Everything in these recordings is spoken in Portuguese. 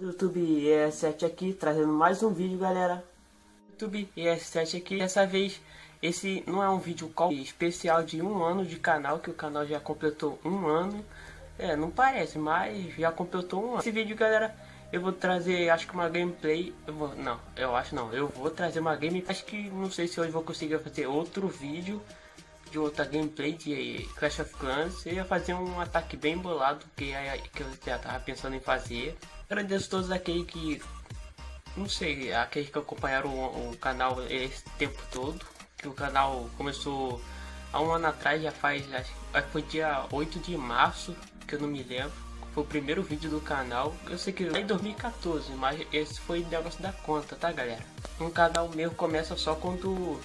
YouTube ES7 aqui, trazendo mais um vídeo, galera. YouTube ES7 aqui, dessa vez esse não é um vídeo call especial de um ano de canal, que o canal já completou um ano. É, não parece, mas já completou um ano. Esse vídeo, galera, eu vou trazer, acho que uma gameplay. Eu vou trazer uma gameplay. Acho que não sei se hoje vou conseguir fazer outro vídeo de outra gameplay de Clash of Clans. Eu ia fazer um ataque bem bolado que eu já tava pensando em fazer. Agradeço a todos aqueles que, não sei, aqueles que acompanharam o canal esse tempo todo, que o canal começou há um ano atrás, já faz, acho que foi dia 8 de março, que eu não me lembro, foi o primeiro vídeo do canal. Eu sei que foi em 2014, mas esse foi o negócio da conta, tá, galera? Um canal meu começa só quando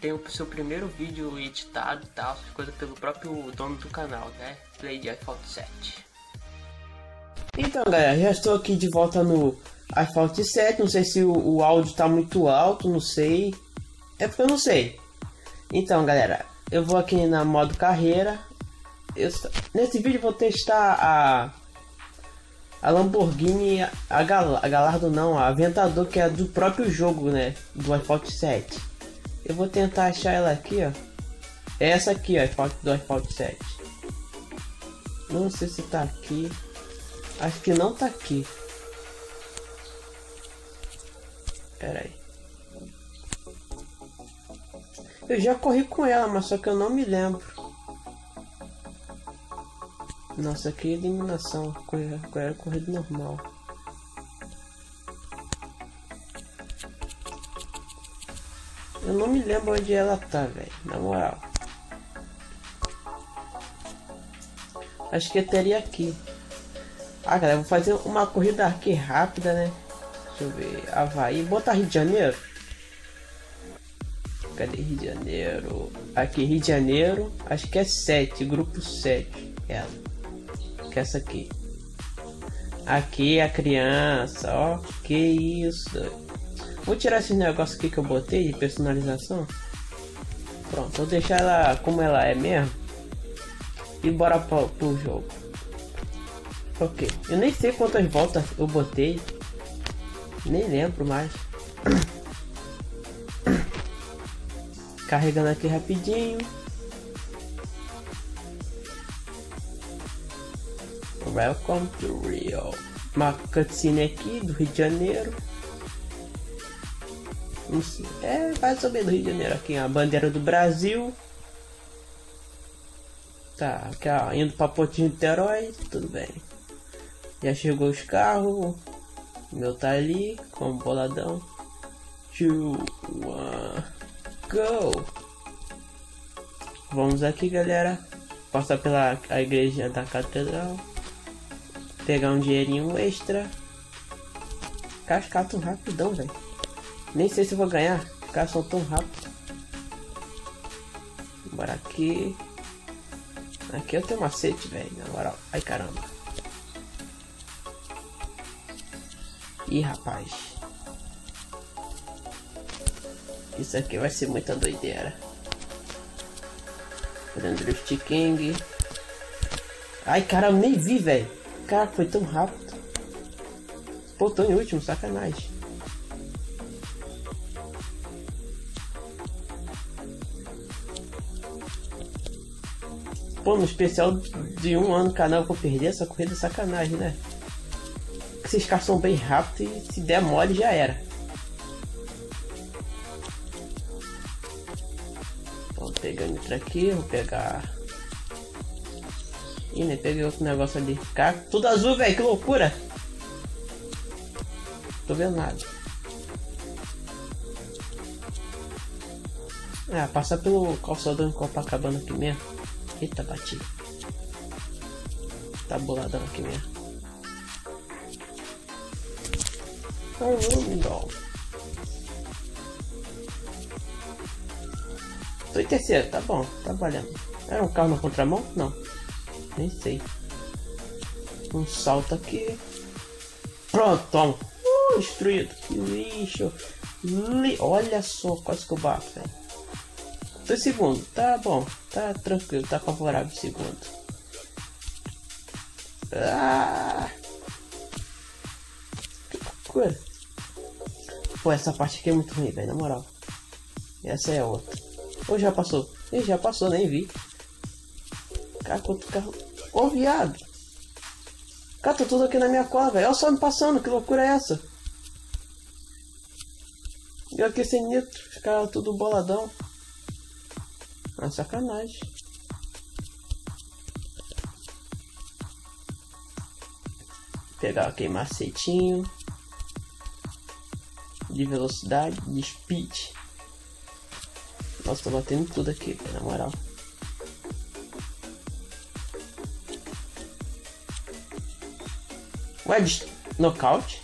tem o seu primeiro vídeo editado e tal, essas coisas pelo próprio dono do canal, né? Play de Asphalt 7. Então, galera, já estou aqui de volta no Asphalt 7. Não sei se o áudio tá muito alto, não sei. É porque eu não sei. Então, galera, eu vou aqui na modo carreira. Nesse vídeo eu vou testar a Lamborghini, a Aventador, que é do próprio jogo, né? Do Asphalt 7. Eu vou tentar achar ela aqui, ó. É essa aqui, ó, do Asphalt 7. Não sei se tá aqui. Acho que não tá aqui. Pera aí. Eu já corri com ela, mas só que eu não me lembro. Nossa, que eliminação. Era corrida normal. Eu não me lembro onde ela tá, velho. Na moral. Acho que eu teria aqui. Ah, galera, vou fazer uma corrida aqui rápida, né? Deixa eu ver. Avaí. Bota Rio de Janeiro. Cadê Rio de Janeiro? Aqui, Rio de Janeiro. Acho que é 7. Grupo 7. Ela. Que é essa aqui. Aqui a criança. Ó, que isso. Vou tirar esse negócio aqui que eu botei de personalização. Pronto, vou deixar ela como ela é mesmo. E bora pro jogo. Ok, eu nem sei quantas voltas eu botei, nem lembro mais. Carregando aqui rapidinho. Welcome to Rio. Uma cutscene aqui do Rio de Janeiro. É, vai saber do Rio de Janeiro aqui, a bandeira do Brasil. Tá, aqui ó, indo pra Portinho de Terói, tudo bem. Já chegou os carros. O meu tá ali, com um boladão. 2, 1, go! Vamos aqui, galera. Passar pela a igreja da Catedral. Pegar um dinheirinho extra. Cascato rapidão, velho. Nem sei se eu vou ganhar. Os caras são tão rápidos. Bora aqui. Aqui eu tenho macete, velho. Na moral. Ai, caramba. Ih, rapaz, isso aqui vai ser muita doideira. Fazendo Drift King. Ai, cara, eu nem vi, velho. Cara, foi tão rápido. Pô, tô em último, sacanagem. Pô, no especial de um ano do canal eu vou perder essa corrida, sacanagem, né? Esses carros são bem rápidos e se der mole já era. Vou pegando isso aqui, vou pegar. Ih, né? Peguei outro negócio ali. Cara, tudo azul, velho, que loucura! Tô vendo nada. Ah, passar pelo calçadão em Copacabana aqui mesmo. Eita, bati. Tá boladão aqui mesmo. Tô em terceiro, tá bom, trabalhando. Era um carro na contramão? Não, nem sei. Um salto aqui. Pronto, toma. Destruído, que lixo. Olha só, quase que eu bato, velho. Foi segundo, tá bom, tá tranquilo, tá favorável segundo. Ah, que coisa. Pô, essa parte aqui é muito ruim, velho, na moral. Essa é outra. Ou já passou? Ih, já passou, nem vi. Cara, quanto carro... Ô, viado. Cara, tô tudo aqui na minha cola, velho. Olha só me passando, que loucura é essa? Eu aqui sem nitro, os caras tudo boladão. Ah, sacanagem. Pegar aquele macetinho. De velocidade, de speed. Nossa, tô batendo tudo aqui, na moral. Ué, nocaute?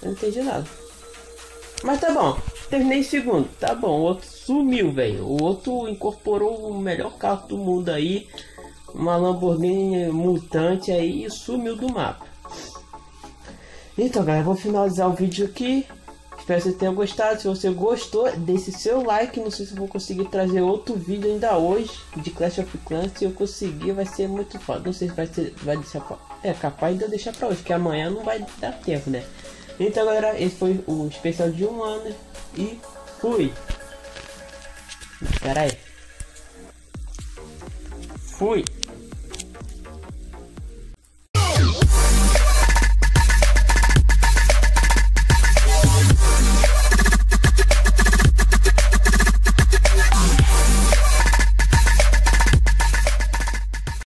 Eu não entendi nada. Mas tá bom, terminei em segundo. Tá bom, o outro sumiu, velho. O outro incorporou o melhor carro do mundo aí. Uma Lamborghini mutante aí e sumiu do mapa. Então, galera, vou finalizar o vídeo aqui. Espero que você tenha gostado. Se você gostou, deixe seu like. Não sei se vou conseguir trazer outro vídeo ainda hoje de Clash of Clans. Se eu conseguir, vai ser muito foda. Não sei se vai deixar pra... É capaz de eu deixar pra hoje, porque amanhã não vai dar tempo, né? Então, galera, esse foi o especial de 1 ano e fui. Pera aí. Fui.